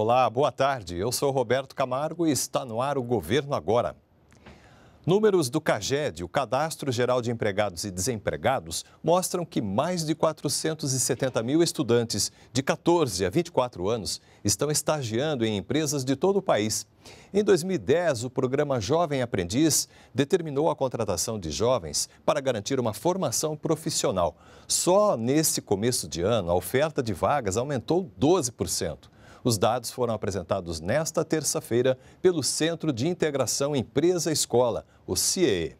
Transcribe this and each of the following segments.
Olá, boa tarde. Eu sou Roberto Camargo e está no ar o Governo Agora. Números do CAGED, o Cadastro Geral de Empregados e Desempregados, mostram que mais de 470 mil estudantes de 14 a 24 anos estão estagiando em empresas de todo o país. Em 2010, o programa Jovem Aprendiz determinou a contratação de jovens para garantir uma formação profissional. Só nesse começo de ano, a oferta de vagas aumentou 12%. Os dados foram apresentados nesta terça-feira pelo Centro de Integração Empresa-Escola, o CIEE.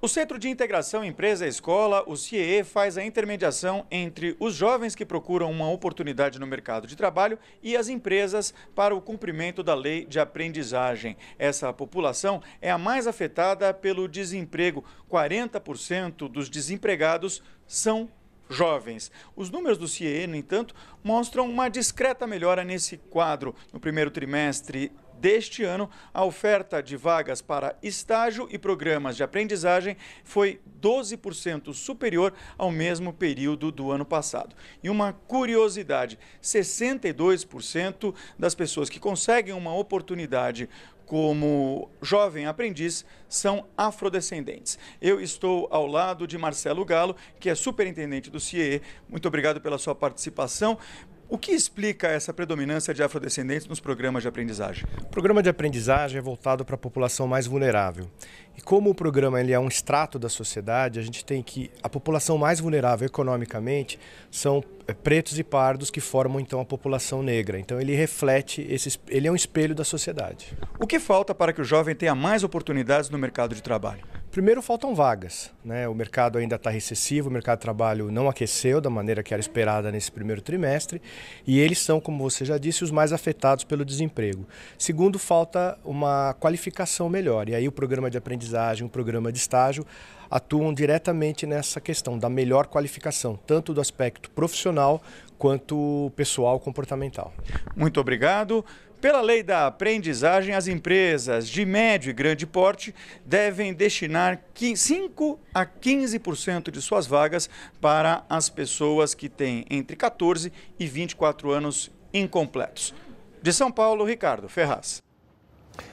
O Centro de Integração Empresa-Escola, o CIEE, faz a intermediação entre os jovens que procuram uma oportunidade no mercado de trabalho e as empresas para o cumprimento da lei de aprendizagem. Essa população é a mais afetada pelo desemprego. 40% dos desempregados são jovens. Os números do CIEE, no entanto, mostram uma discreta melhora nesse quadro. No primeiro trimestre deste ano, a oferta de vagas para estágio e programas de aprendizagem foi 12% superior ao mesmo período do ano passado. E uma curiosidade, 62% das pessoas que conseguem uma oportunidade como jovem aprendiz são afrodescendentes. Eu estou ao lado de Marcelo Galo, que é superintendente do CIEE. Muito obrigado pela sua participação. O que explica essa predominância de afrodescendentes nos programas de aprendizagem? O programa de aprendizagem é voltado para a população mais vulnerável. E como o programa ele é um extrato da sociedade, a gente tem que a população mais vulnerável economicamente são pretos e pardos, que formam então a população negra. Então ele reflete, ele é um espelho da sociedade. O que falta para que o jovem tenha mais oportunidades no mercado de trabalho? Primeiro, faltam vagas, né? O mercado ainda está recessivo, o mercado de trabalho não aqueceu da maneira que era esperada nesse primeiro trimestre e eles são, como você já disse, os mais afetados pelo desemprego. Segundo, falta uma qualificação melhor e aí o programa de aprendizagem, o programa de estágio atuam diretamente nessa questão da melhor qualificação, tanto do aspecto profissional quanto pessoal comportamental. Muito obrigado. Pela lei da aprendizagem, as empresas de médio e grande porte devem destinar 5 a 15% de suas vagas para as pessoas que têm entre 14 e 24 anos incompletos. De São Paulo, Ricardo Ferraz.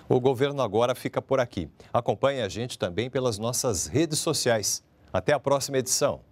O Governo Agora fica por aqui. Acompanhe a gente também pelas nossas redes sociais. Até a próxima edição.